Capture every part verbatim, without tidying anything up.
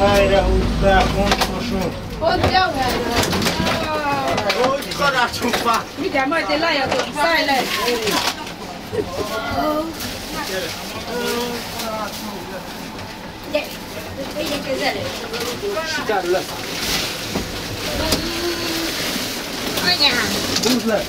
غيره باكون وشوف خذ جوهر وتقرا تشوفها ميدا ما لا يا سايله ده بيدك كذلك شكرا لك انا قلت لك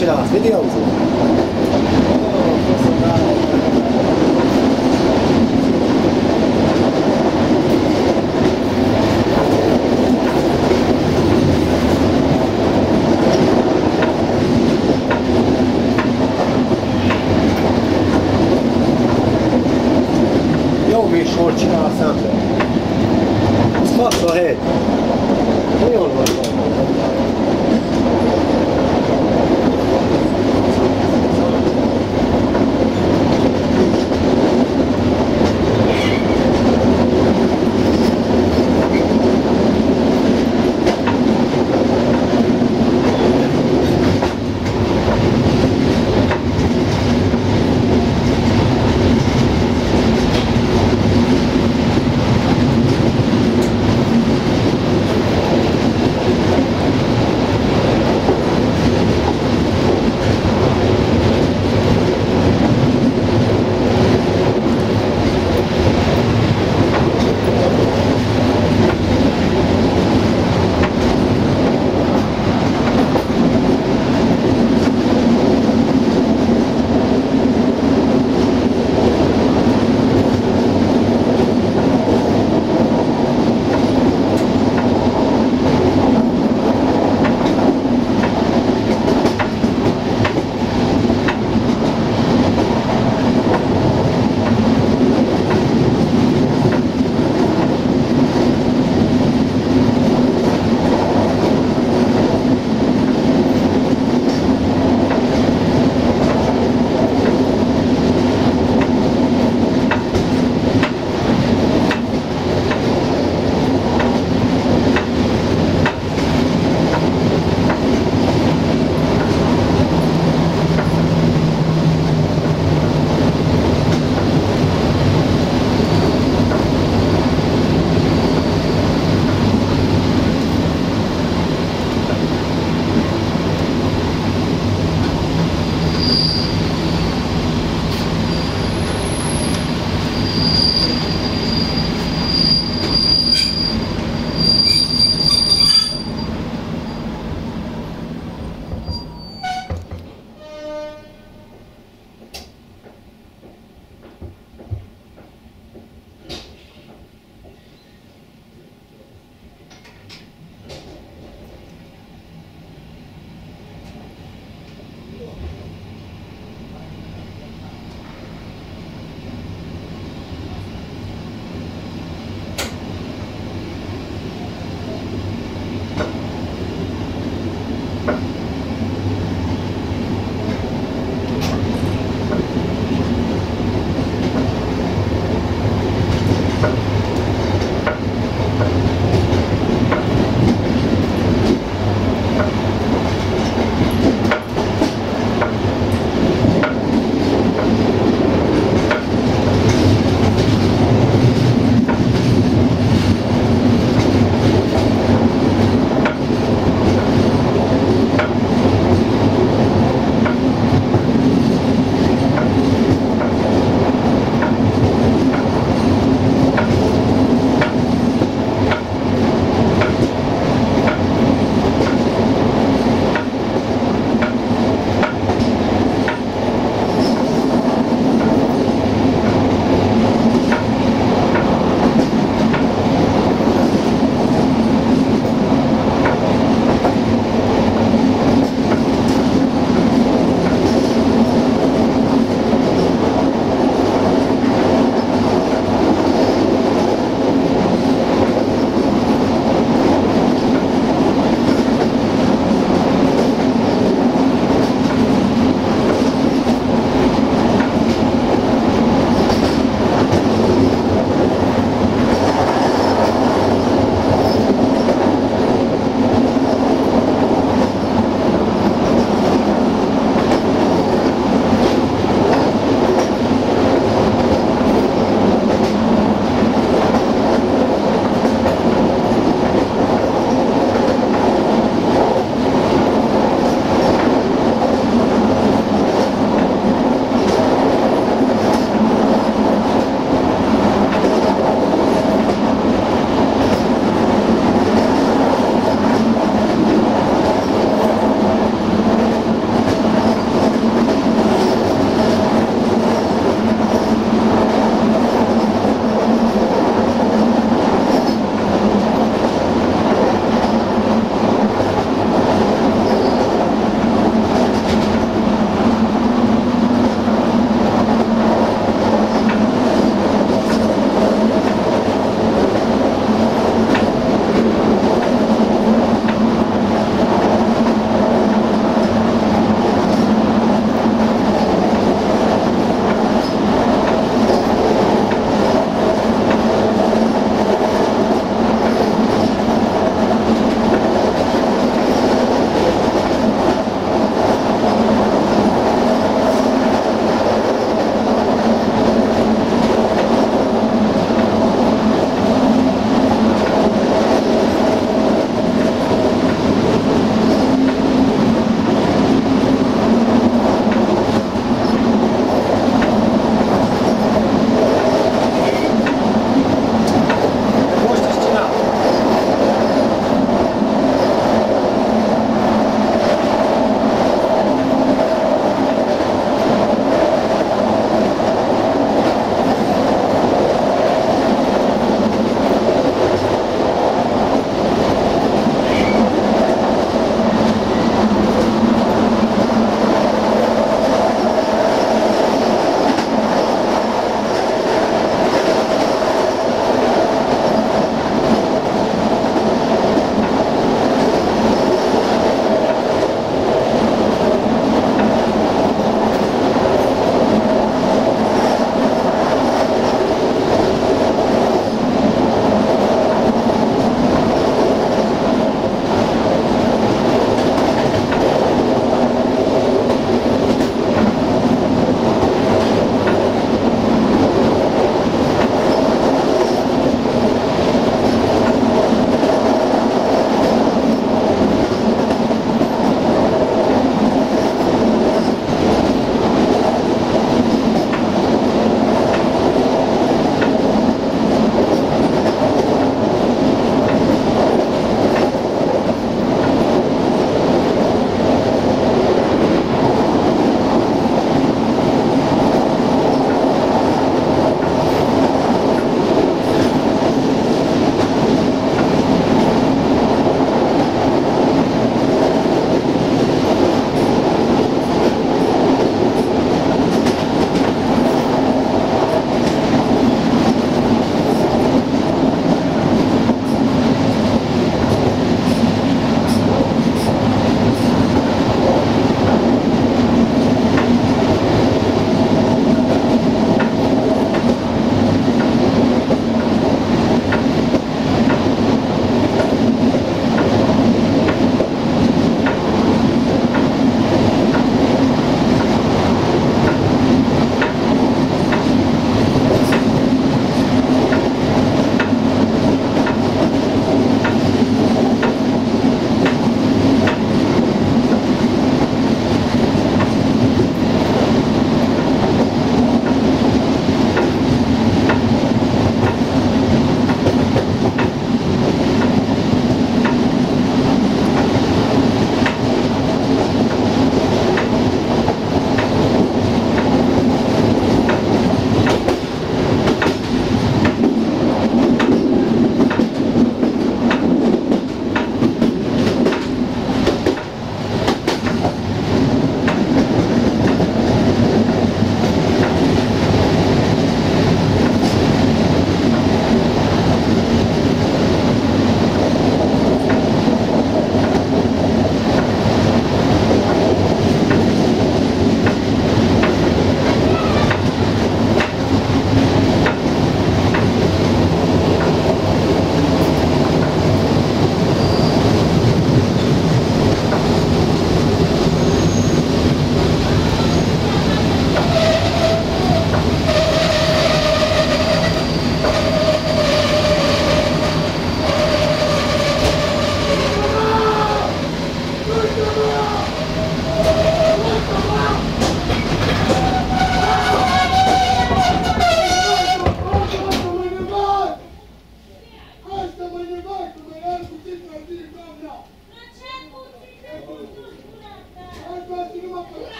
ce l'aveva, vedi l'auto.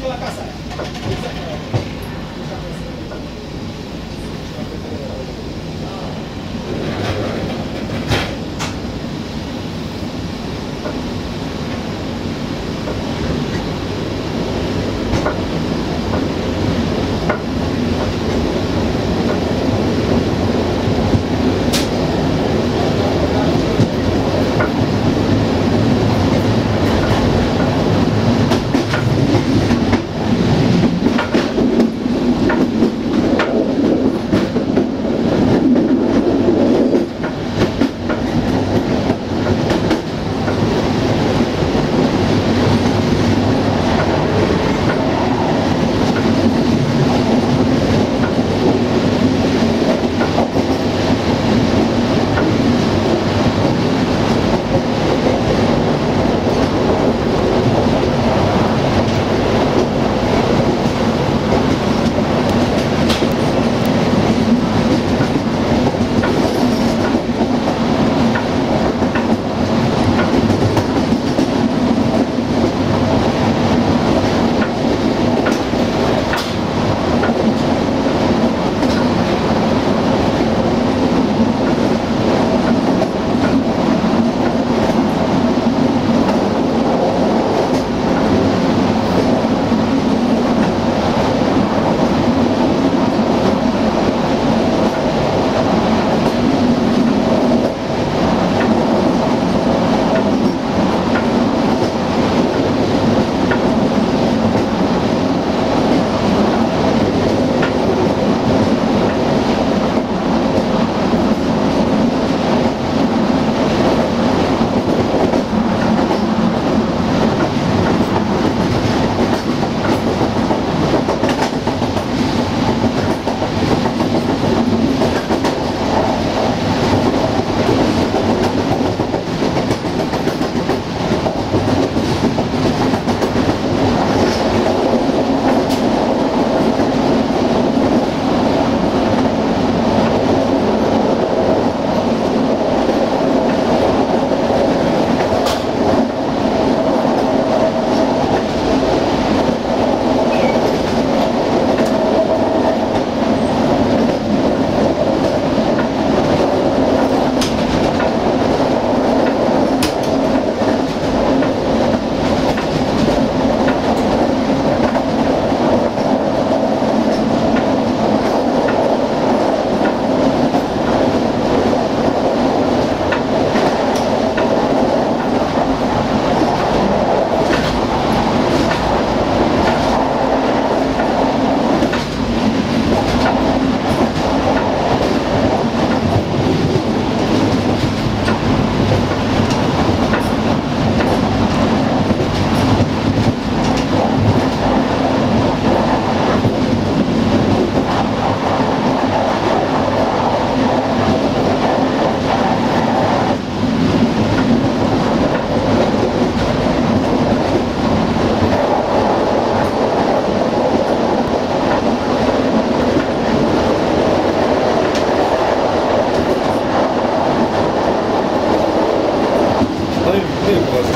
fondo de la casa.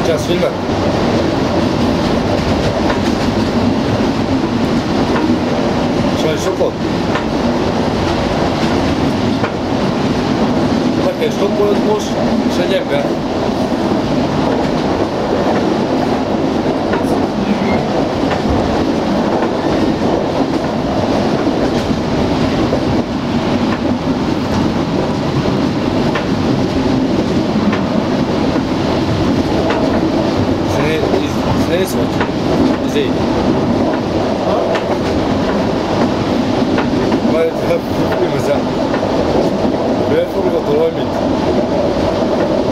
Сейчас фильма. Человек шокол. Так, и что будет муж? Шаняга. This one, is it? Why is that? Because that. We have to go to the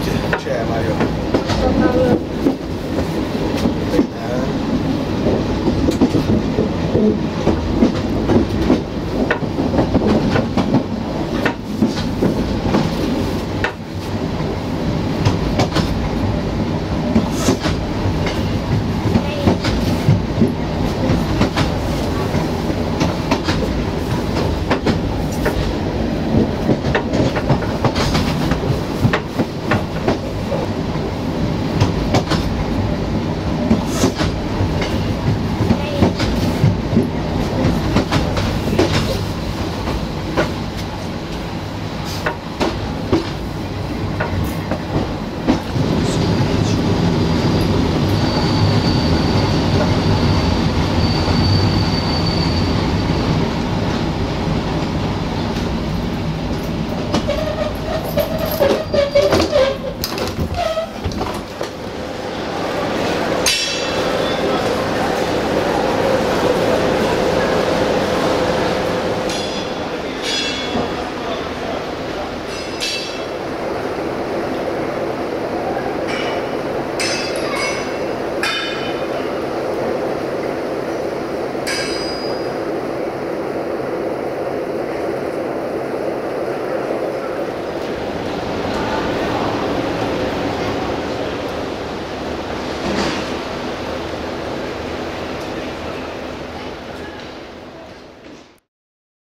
Escuche, escuche, Mario. Por favor.